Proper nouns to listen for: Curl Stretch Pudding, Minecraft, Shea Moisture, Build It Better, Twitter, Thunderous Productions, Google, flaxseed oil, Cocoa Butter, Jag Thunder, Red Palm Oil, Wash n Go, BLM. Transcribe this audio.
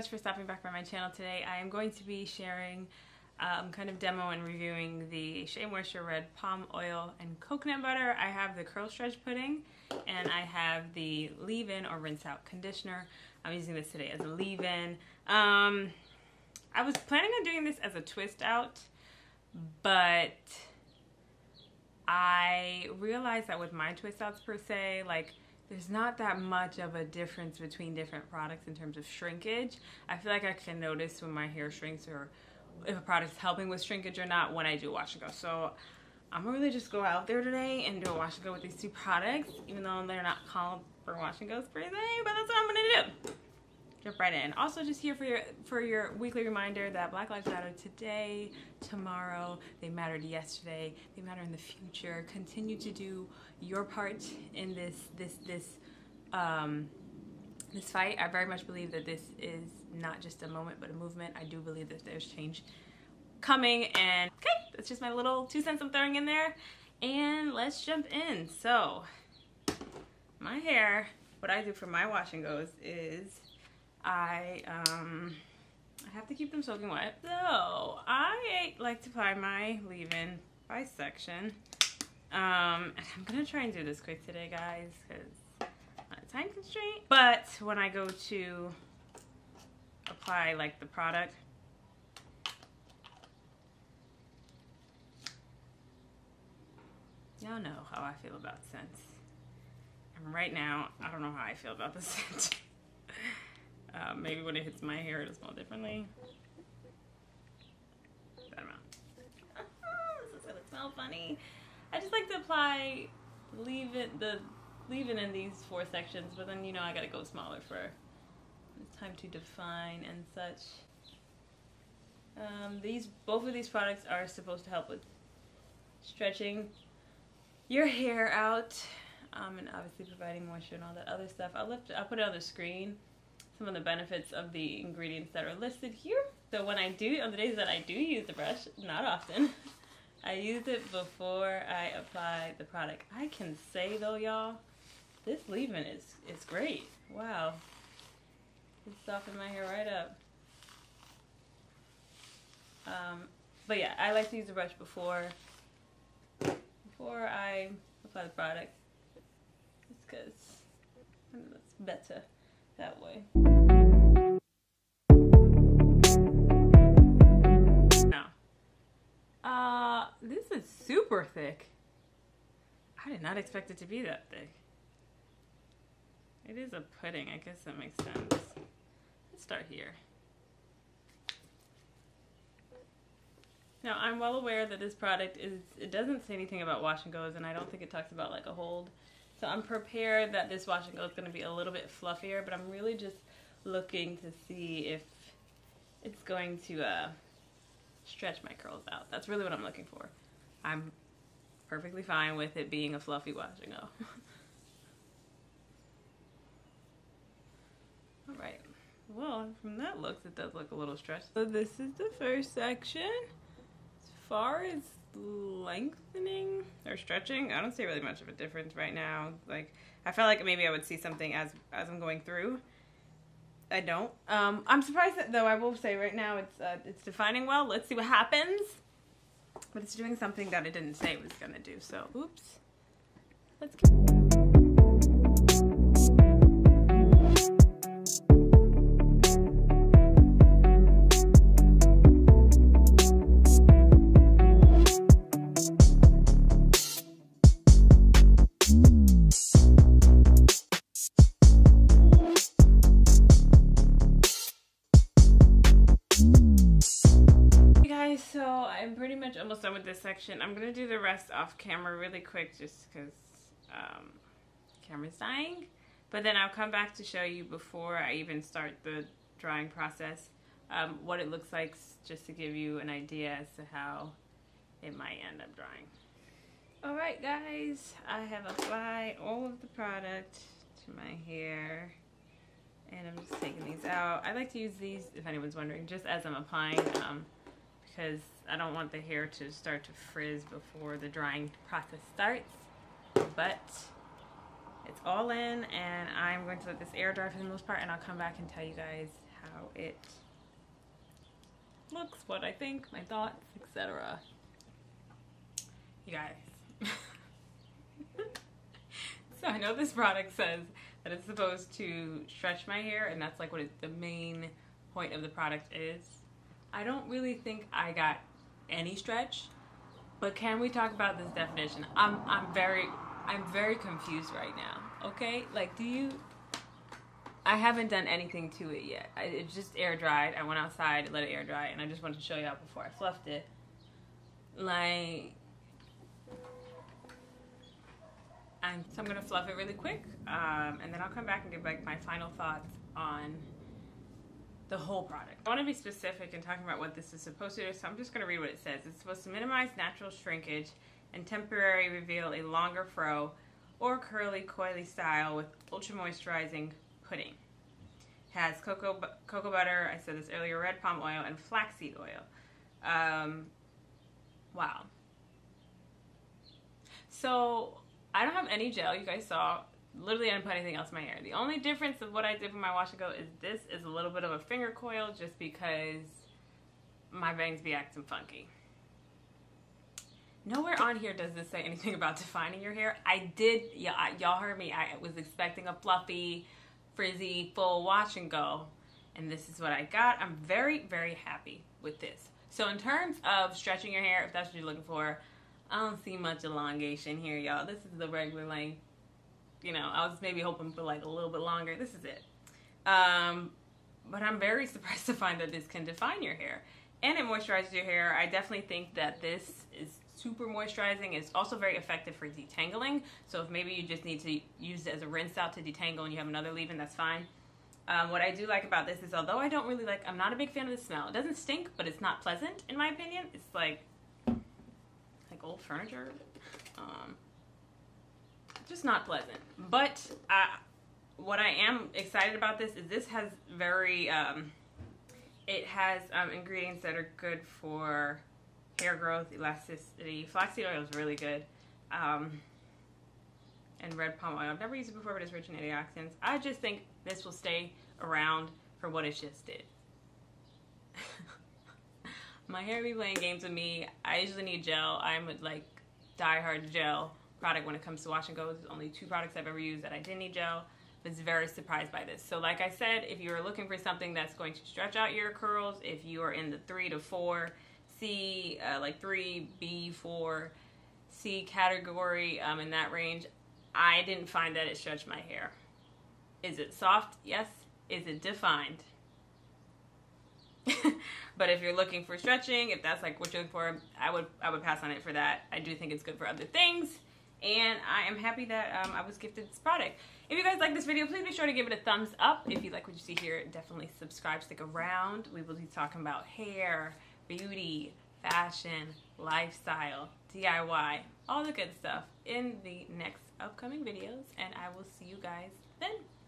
much for stopping back by my channel today. I am going to be sharing kind of demo and reviewing the Shea Moisture Red Palm Oil and Coconut Butter. I have the Curl Stretch Pudding and I have the leave-in or rinse out conditioner. I'm using this today as a leave-in. I was planning on doing this as a twist out, but I realized that with my twist outs per se, like, there's not that much of a difference between different products in terms of shrinkage. I feel like I can notice when my hair shrinks or if a product's helping with shrinkage or not when I do wash and go. So I'm gonna really just go out there today and do a wash and go with these two products, even though they're not called for wash and goes per se, but that's what I'm gonna do. Jump right in. Also, just here for your weekly reminder that Black Lives Matter today, tomorrow. They mattered yesterday. They matter in the future. Continue to do your part in this fight. I very much believe that this is not just a moment, but a movement. I do believe that there's change coming. And okay, that's just my little 2 cents I'm throwing in there. And let's jump in. So, my hair. What I do for my wash and goes is, I have to keep them soaking wet. So I like to apply my leave-in by section. And I'm gonna try and do this quick today, guys, because I'm on a time constraint. But when I go to apply like the product, y'all know how I feel about scents. And right now, I don't know how I feel about the scent. Maybe when it hits my hair, it'll smell differently. That amount. This is gonna smell funny. I just like to apply leave-in in these 4 sections, but then, you know, I gotta go smaller for it's time to define and such. Both of these products are supposed to help with stretching your hair out, and obviously providing moisture and all that other stuff. I'll put it on the screen, some of the benefits of the ingredients that are listed here. So when I do, on the days that I do use the brush, not often, I use it before I apply the product. I can say though, y'all, this leave-in is great. Wow. It softened my hair right up. But yeah, I like to use the brush before I apply the product. Just because I know that's better that way. Now, this is super thick. I did not expect it to be that thick. It is a pudding, I guess that makes sense. Let's start here. Now, I'm well aware that this product it doesn't say anything about wash and goes, and I don't think it talks about like a hold. So I'm prepared that this wash and go is going to be a little bit fluffier, but I'm really just looking to see if it's going to stretch my curls out. That's really what I'm looking for. I'm perfectly fine with it being a fluffy wash and go. All right. Well, from that looks, it does look a little stretched. So this is the first section. As far as lengthening or stretching, I don't see really much of a difference right now. Like, I felt like maybe I would see something as I'm going through. I don't. I'm surprised that, though, I will say right now it's defining well. Let's see what happens. But it's doing something that it didn't say it was gonna do. So, oops. Let's go. So I'm pretty much almost done with this section. I'm gonna do the rest off camera really quick just because camera's dying, but then I'll come back to show you before I even start the drying process what it looks like, just to give you an idea as to how it might end up drying. All right, guys, I have applied all of the product to my hair. And I'm just taking these out. I like to use these, if anyone's wondering, just as I'm applying, because I don't want the hair to start to frizz before the drying process starts. But it's all in, and I'm going to let this air dry for the most part, and I'll come back and tell you guys how how it looks, what I think, my thoughts, etc. You guys. So I know this product says that it's supposed to stretch my hair, and that's like what the main point of the product is. I don't really think I got any stretch, but can we talk about this definition? I'm very confused right now, okay? Like, do you... I haven't done anything to it yet. It just air dried. I went outside, let it air dry, and I just wanted to show y'all before I fluffed it. Like... So I'm gonna fluff it really quick, and then I'll come back and give like my final thoughts on the whole product. I want to be specific in talking about what this is supposed to do, so I'm just gonna read what it says. It's supposed to minimize natural shrinkage and temporarily reveal a longer fro or curly coily style with ultra moisturizing pudding. It has cocoa butter, I said this earlier, red palm oil, and flaxseed oil. Wow. So I don't have any gel, you guys saw. Literally, I didn't put anything else in my hair. The only difference of what I did with my wash and go is this is a little bit of a finger coil just because my bangs be acting funky. Nowhere on here does this say anything about defining your hair. I did, y'all heard me, I was expecting a fluffy, frizzy, full wash and go, and this is what I got. I'm very, very happy with this. So in terms of stretching your hair, if that's what you're looking for, I don't see much elongation here, y'all. This is the regular length. You know, I was maybe hoping for like a little bit longer. This is it. But I'm very surprised to find that this can define your hair. And it moisturizes your hair. I definitely think that this is super moisturizing. It's also very effective for detangling. So if maybe you just need to use it as a rinse out to detangle and you have another leave-in, that's fine. What I do like about this is, although I don't really like, I'm not a big fan of the smell. It doesn't stink, but it's not pleasant in my opinion. It's like old furniture. Just not pleasant. But what I am excited about this is this has very, it has ingredients that are good for hair growth, elasticity. Flaxseed oil is really good. And red palm oil. I've never used it before, but it's rich in antioxidants. I just think this will stay around for what it just did. My hair be playing games with me. I usually need gel. I'm like diehard gel product when it comes to wash and go. There's only two products I've ever used that I didn't need gel. I was very surprised by this. So like I said, if you're looking for something that's going to stretch out your curls, if you are in the 3 to 4C, like 3B, 4C category, in that range, I didn't find that it stretched my hair. Is it soft? Yes. Is it defined? But if you're looking for stretching, if that's like what you're looking for, I would pass on it for that. I do think it's good for other things, and I am happy that I was gifted this product. If you guys like this video, please be sure to give it a thumbs up. If you like what you see here, definitely subscribe, stick around. We will be talking about hair, beauty, fashion, lifestyle, DIY, all the good stuff in the next upcoming videos, and I will see you guys then.